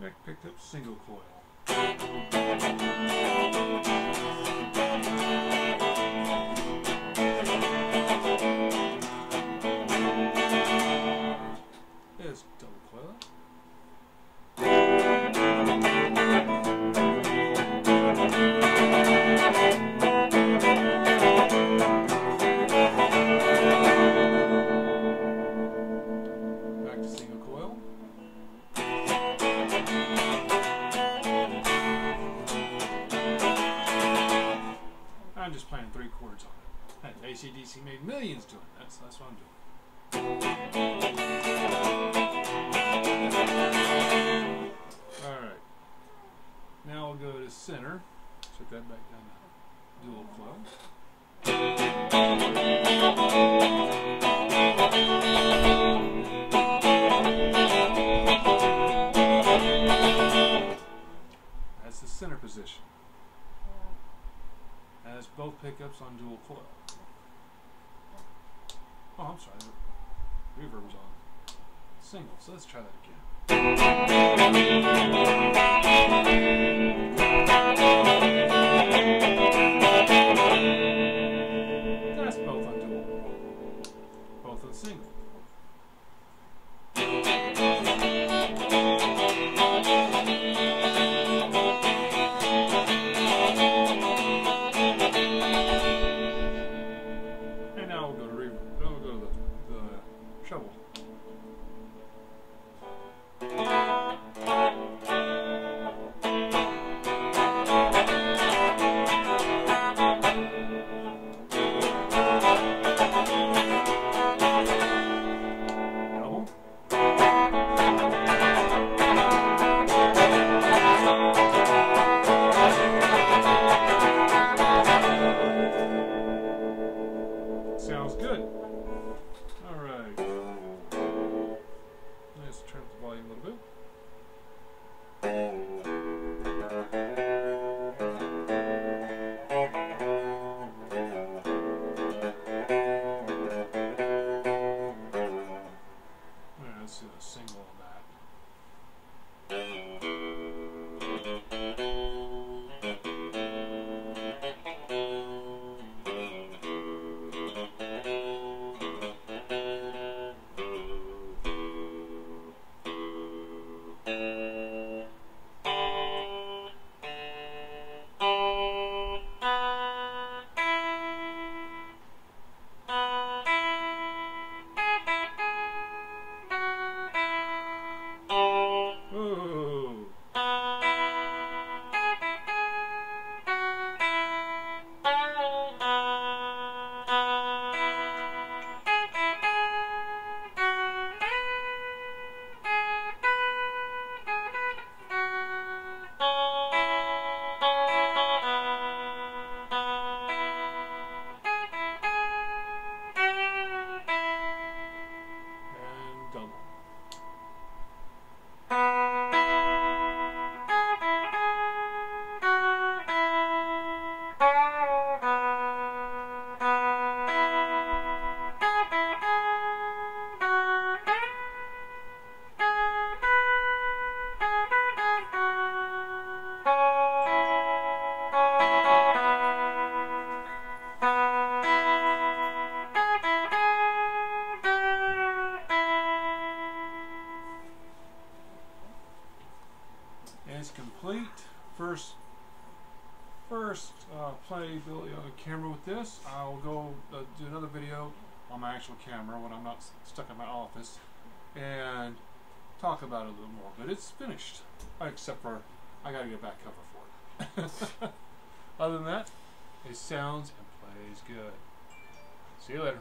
Neck pickup, single coil. There's double coil. I'm just playing three chords on it. AC/DC made millions doing it. That's what I'm doing. Alright. Now we'll go to center. Put that back down to dual coil. That's the center position. And it's both pickups on dual coil. Oh, I'm sorry, the reverb was on single, so let's try that again. That's both on dual, both on single. Sounds good. Alright. Let's turn up the volume a little bit. Alright, let's do a single on that. It's complete. First playability on the camera with this. I'll go do another video on my actual camera when I'm not stuck in my office and talk about it a little more. But it's finished, except for I gotta get back cover for it. Other than that, it sounds and plays good. See you later.